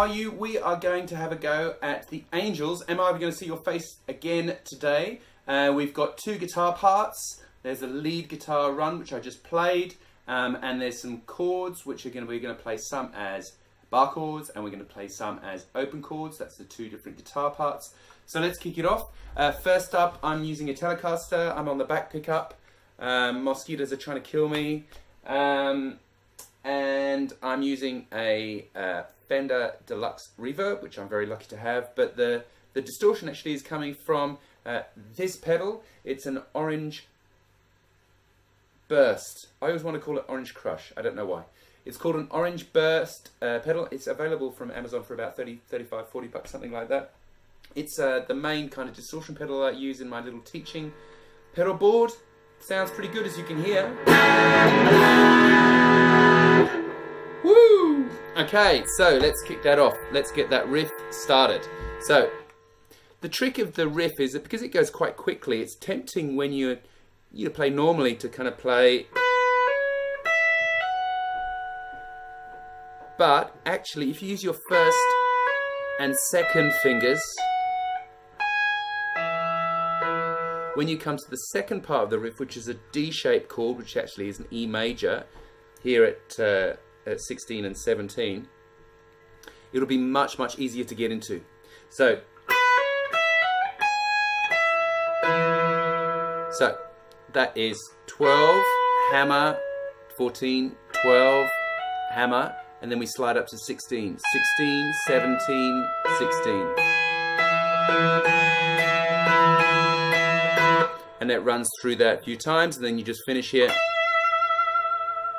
are you? We are going to have a go at the Angels. Am I Ever Gonna See Your Face Again today? We've got two guitar parts. There's a lead guitar run, which I just played, and there's some chords, which are we're gonna play some as bar chords, and we're gonna play some as open chords. That's the two different guitar parts. So let's kick it off. First up, I'm using a Telecaster. I'm on the back pickup. Mosquitoes are trying to kill me. And I'm using a Fender Deluxe Reverb, which I'm very lucky to have, but the distortion actually is coming from this pedal. It's an Orange Burst. I always want to call it Orange Crush. I don't know why. It's called an Orange Burst pedal. It's available from Amazon for about 30, 35, 40 bucks, something like that. It's the main kind of distortion pedal I use in my little teaching pedal board. Sounds pretty good, as you can hear. Woo! Okay, so let's kick that off. Let's get that riff started. So, the trick of the riff is that because it goes quite quickly, it's tempting when you play normally to kind of play. But actually, if you use your first and second fingers, when you come to the second part of the riff, which is a D-shaped chord, which actually is an E major, here at 16 and 17, it'll be much, much easier to get into. So that is 12, hammer, 14, 12, hammer, and then we slide up to 16, 16, 17, 16. And that runs through that a few times, and then you just finish here.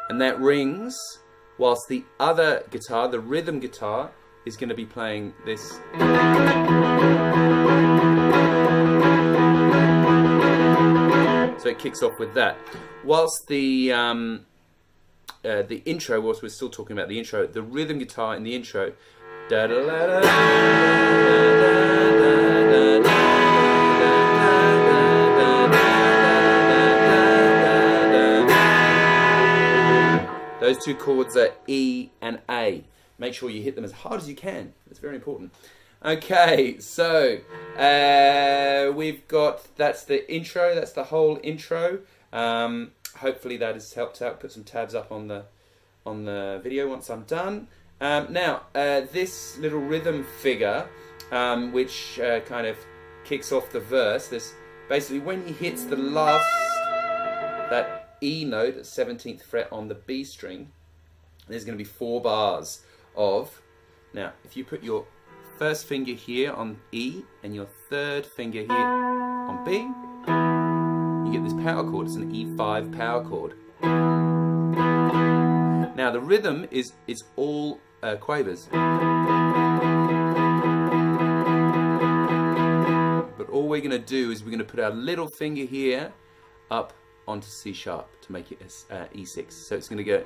And that rings, whilst the other guitar, the rhythm guitar, is going to be playing this. So it kicks off with that. Whilst the intro, whilst we're still talking about the intro, the rhythm guitar in the intro, those two chords are E and A. Make sure you hit them as hard as you can. It's very important. Okay, so we've got, that's the intro, that's the whole intro. Hopefully that has helped out. Put some tabs up on the video once I'm done. Now, this little rhythm figure, which kind of kicks off the verse, this basically when he hits the last, that E note at 17th fret on the B string, there's going to be four bars of. Now, if you put your first finger here on E and your third finger here on B, you get this power chord. It's an E5 power chord. Now the rhythm is all quavers, but all we're going to do is we're going to put our little finger here up onto C sharp to make it E6. So it's going to go.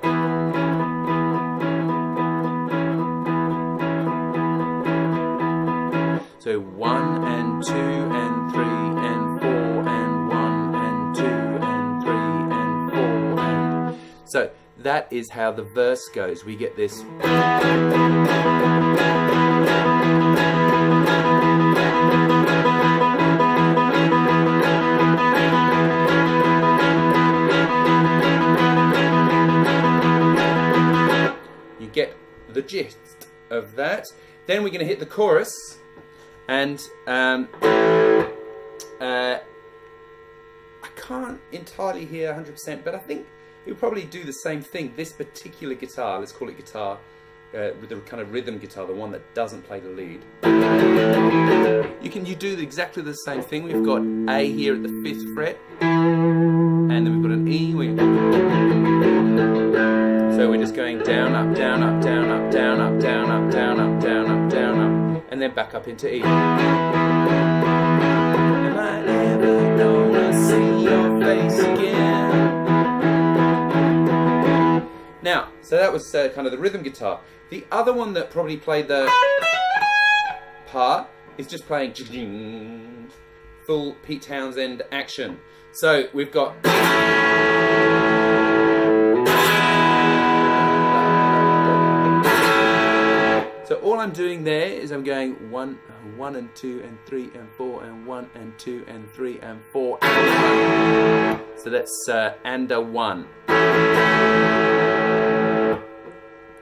So 1 and 2 and 3 and 4 and 1 and 2 and 3 and 4 and. So that is how the verse goes. We get this. You get the gist of that. Then we're going to hit the chorus. And I can't entirely hear 100%, but I think it would probably do the same thing. This particular guitar, let's call it guitar, with the kind of rhythm guitar, the one that doesn't play the lead. You do exactly the same thing. We've got A here at the 5th fret, and then we've got an E. So we're just going down, up, down, up, down, up, down, up, down, up, down, up, down, up, down, up, and then back up into E. Am I ever gonna see your face again? Now, so that was kind of the rhythm guitar. The other one that probably played the part is just playing full Pete Townshend action. So we've got. all I'm doing there is I'm going one and two and three and four and one and two and three and four. So that's and a one.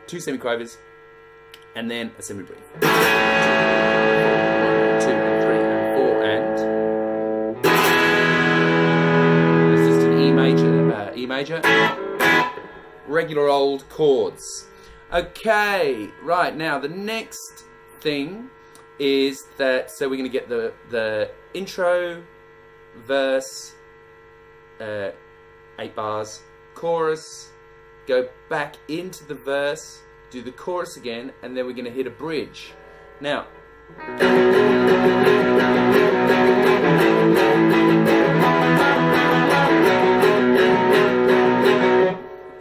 2 semiquavers and then a semi-breathe. 1, 2, and 3, and 4, and... It's just an E major. Regular old chords. Okay, right, now the next thing is that, so we're going to get the intro, verse, 8 bars, chorus, go back into the verse, do the chorus again, and then we're going to hit a bridge. Now,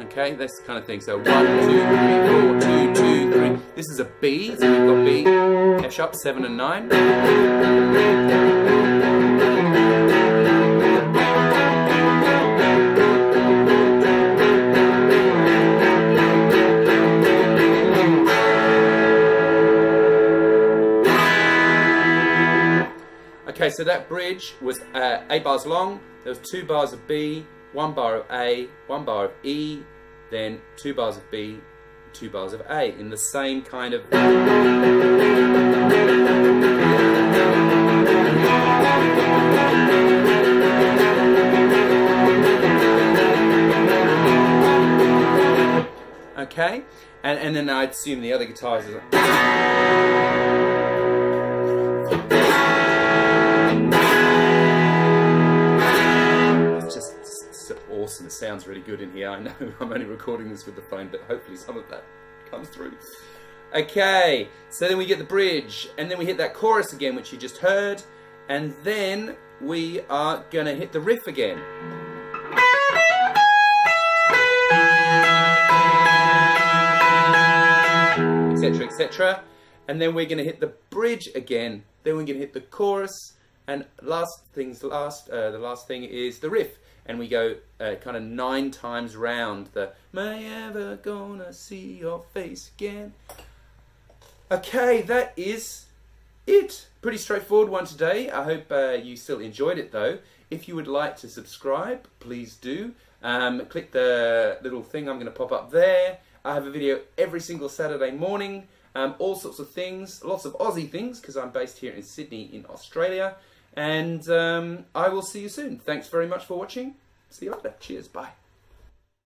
okay, that's the kind of thing. So 1, 2, 3, 4, 2, 2, 3. This is a B, so we've got B, F sharp, 7 and 9. Okay, so that bridge was 8 bars long. There was 2 bars of B, 1 bar of A, 1 bar of E, then 2 bars of B, 2 bars of A, in the same kind of... Okay, and then I assume the other guitars are... Awesome. It sounds really good in here. I know I'm only recording this with the phone, but hopefully some of that comes through. Okay, so then we get the bridge, and then we hit that chorus again, which you just heard, and then we are gonna hit the riff again. Etc, etc. And then we're gonna hit the bridge again, then we're gonna hit the chorus, and the last thing is the riff. And we go kind of 9 times round the Am I Ever Gonna See Your Face Again. Okay, that is it. Pretty straightforward one today. I hope you still enjoyed it though. If you would like to subscribe, please do. Click the little thing I'm going to pop up there. I have a video every single Saturday morning. All sorts of things, lots of Aussie things, because I'm based here in Sydney in Australia. And I will see you soon. Thanks very much for watching. See you later. Cheers. Bye.